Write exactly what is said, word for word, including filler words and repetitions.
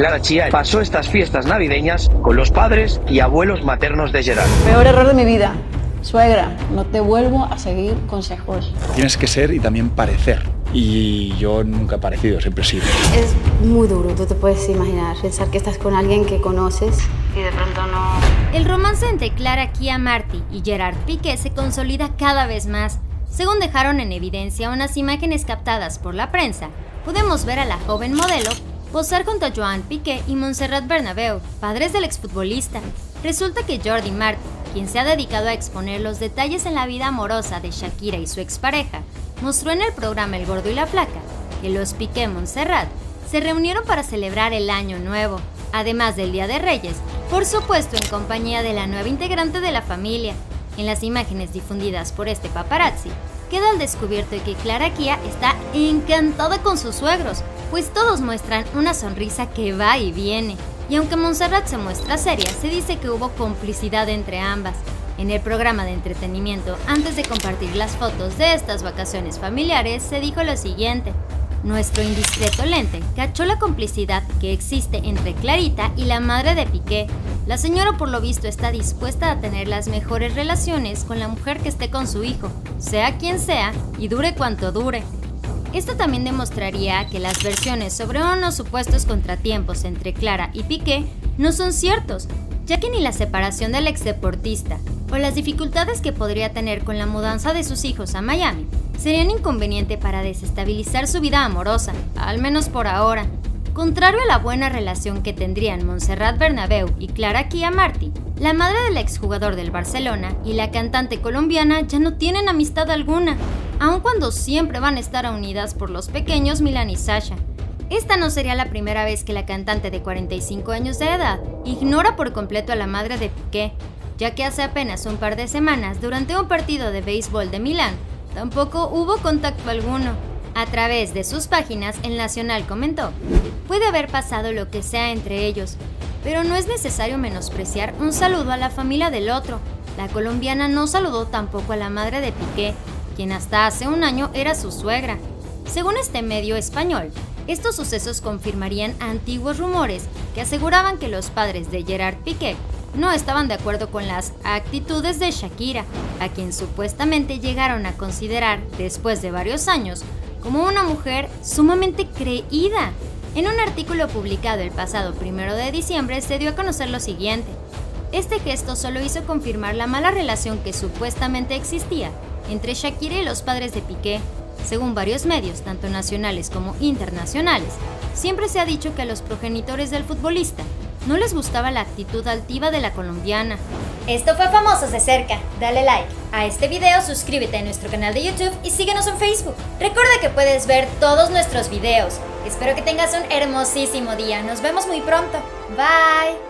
Clara Chía pasó estas fiestas navideñas con los padres y abuelos maternos de Gerard. Peor error de mi vida. Suegra, no te vuelvo a seguir consejos. Tienes que ser y también parecer. Y yo nunca he parecido, siempre he sido. Es muy duro, tú te puedes imaginar. Pensar que estás con alguien que conoces y de pronto no... El romance entre Clara Chía Martí y Gerard Piqué se consolida cada vez más. Según dejaron en evidencia unas imágenes captadas por la prensa, podemos ver a la joven modelo posar junto a Joan Piqué y Montserrat Bernabéu, padres del exfutbolista. Resulta que Jordi Martí, quien se ha dedicado a exponer los detalles en la vida amorosa de Shakira y su expareja, mostró en el programa El Gordo y la Placa que los Piqué Montserrat se reunieron para celebrar el Año Nuevo, además del Día de Reyes, por supuesto en compañía de la nueva integrante de la familia. En las imágenes difundidas por este paparazzi, queda al descubierto que Clara Chía está encantada con sus suegros, pues todos muestran una sonrisa que va y viene. Y aunque Montserrat se muestra seria, se dice que hubo complicidad entre ambas. En el programa de entretenimiento, antes de compartir las fotos de estas vacaciones familiares, se dijo lo siguiente: nuestro indiscreto lente cachó la complicidad que existe entre Clarita y la madre de Piqué. La señora por lo visto está dispuesta a tener las mejores relaciones con la mujer que esté con su hijo, sea quien sea y dure cuanto dure. Esto también demostraría que las versiones sobre unos supuestos contratiempos entre Clara y Piqué no son ciertos, ya que ni la separación del exdeportista o las dificultades que podría tener con la mudanza de sus hijos a Miami serían inconveniente para desestabilizar su vida amorosa, al menos por ahora. Contrario a la buena relación que tendrían Montserrat Bernabéu y Clara Chía Martí, la madre del exjugador del Barcelona y la cantante colombiana ya no tienen amistad alguna, aun cuando siempre van a estar unidas por los pequeños Milán y Sasha. Esta no sería la primera vez que la cantante de cuarenta y cinco años de edad ignora por completo a la madre de Piqué, ya que hace apenas un par de semanas, durante un partido de béisbol de Milán, tampoco hubo contacto alguno. A través de sus páginas, el Nacional comentó: puede haber pasado lo que sea entre ellos, pero no es necesario menospreciar un saludo a la familia del otro. La colombiana no saludó tampoco a la madre de Piqué, quien hasta hace un año era su suegra. Según este medio español, estos sucesos confirmarían antiguos rumores que aseguraban que los padres de Gerard Piqué no estaban de acuerdo con las actitudes de Shakira, a quien supuestamente llegaron a considerar, después de varios años, como una mujer sumamente creída. En un artículo publicado el pasado primero de diciembre se dio a conocer lo siguiente: este gesto solo hizo confirmar la mala relación que supuestamente existía entre Shakira y los padres de Piqué. Según varios medios, tanto nacionales como internacionales, siempre se ha dicho que a los progenitores del futbolista no les gustaba la actitud altiva de la colombiana. Esto fue Famosos de Cerca. Dale like a este video, suscríbete a nuestro canal de YouTube y síguenos en Facebook. Recuerda que puedes ver todos nuestros videos. Espero que tengas un hermosísimo día. Nos vemos muy pronto. Bye.